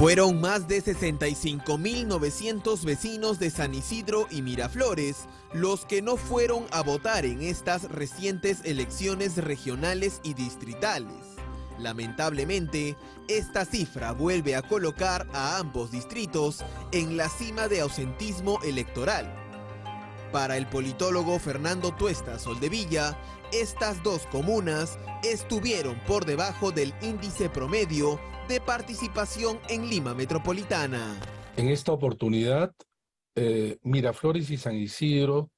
Fueron más de 65.900 vecinos de San Isidro y Miraflores los que no fueron a votar en estas recientes elecciones regionales y distritales. Lamentablemente, esta cifra vuelve a colocar a ambos distritos en la cima de ausentismo electoral. Para el politólogo Fernando Tuesta Soldevilla, estas dos comunas estuvieron por debajo del índice promedio de participación en Lima Metropolitana. En esta oportunidad, Miraflores y San Isidro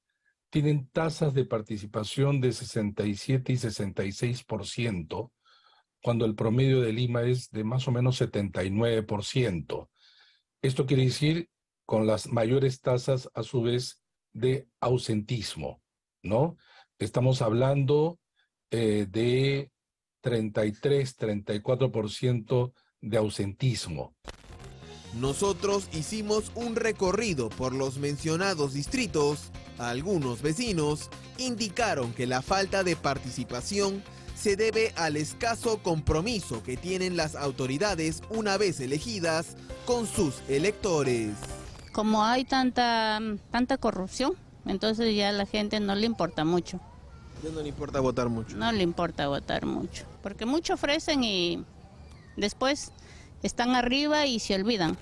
tienen tasas de participación de 67 y 66%, cuando el promedio de Lima es de más o menos 79%. Esto quiere decir con las mayores tasas, a su vez, de ausentismo, ¿no? Estamos hablando de 33, 34% de ausentismo. Nosotros hicimos un recorrido por los mencionados distritos. Algunos vecinos indicaron que la falta de participación se debe al escaso compromiso que tienen las autoridades una vez elegidas con sus electores. Como hay tanta corrupción, entonces ya a la gente no le importa mucho. Ya no le importa votar mucho. No le importa votar mucho, porque mucho ofrecen y después están arriba y se olvidan.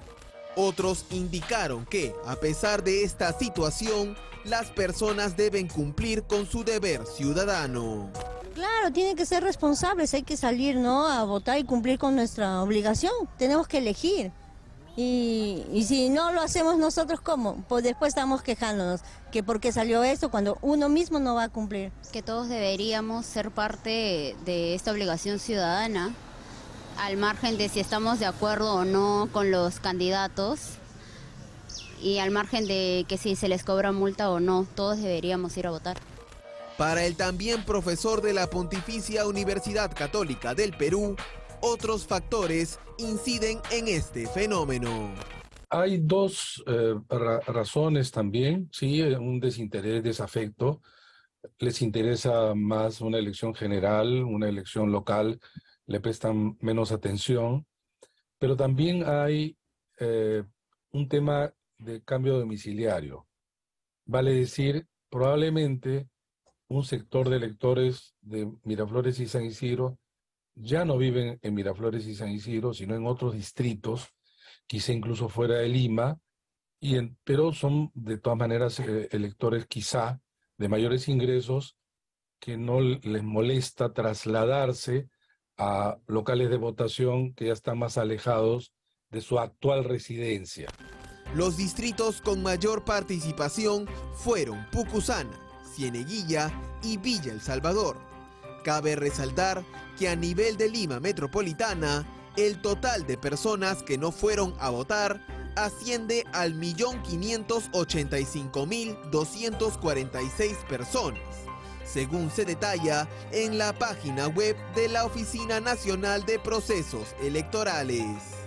Otros indicaron que, a pesar de esta situación, las personas deben cumplir con su deber ciudadano. Claro, tienen que ser responsables, hay que salir, ¿no?, a votar y cumplir con nuestra obligación. Tenemos que elegir. Y si no lo hacemos nosotros, ¿cómo? Pues después estamos quejándonos que por qué salió esto cuando uno mismo no va a cumplir. Que todos deberíamos ser parte de esta obligación ciudadana, al margen de si estamos de acuerdo o no con los candidatos y al margen de que si se les cobra multa o no, todos deberíamos ir a votar. Para el también profesor de la Pontificia Universidad Católica del Perú, otros factores inciden en este fenómeno. Hay dos razones también, sí, un desinterés, desafecto. Les interesa más una elección general, una elección local, le prestan menos atención. Pero también hay un tema de cambio domiciliario. Vale decir, probablemente un sector de electores de Miraflores y San Isidro ya no viven en Miraflores y San Isidro, sino en otros distritos, quizá incluso fuera de Lima, pero son de todas maneras electores quizá de mayores ingresos que no les molesta trasladarse a locales de votación que ya están más alejados de su actual residencia. Los distritos con mayor participación fueron Pucusana, Cieneguilla y Villa El Salvador. Cabe resaltar que a nivel de Lima Metropolitana, el total de personas que no fueron a votar asciende al 1.585.246 personas, según se detalla en la página web de la Oficina Nacional de Procesos Electorales.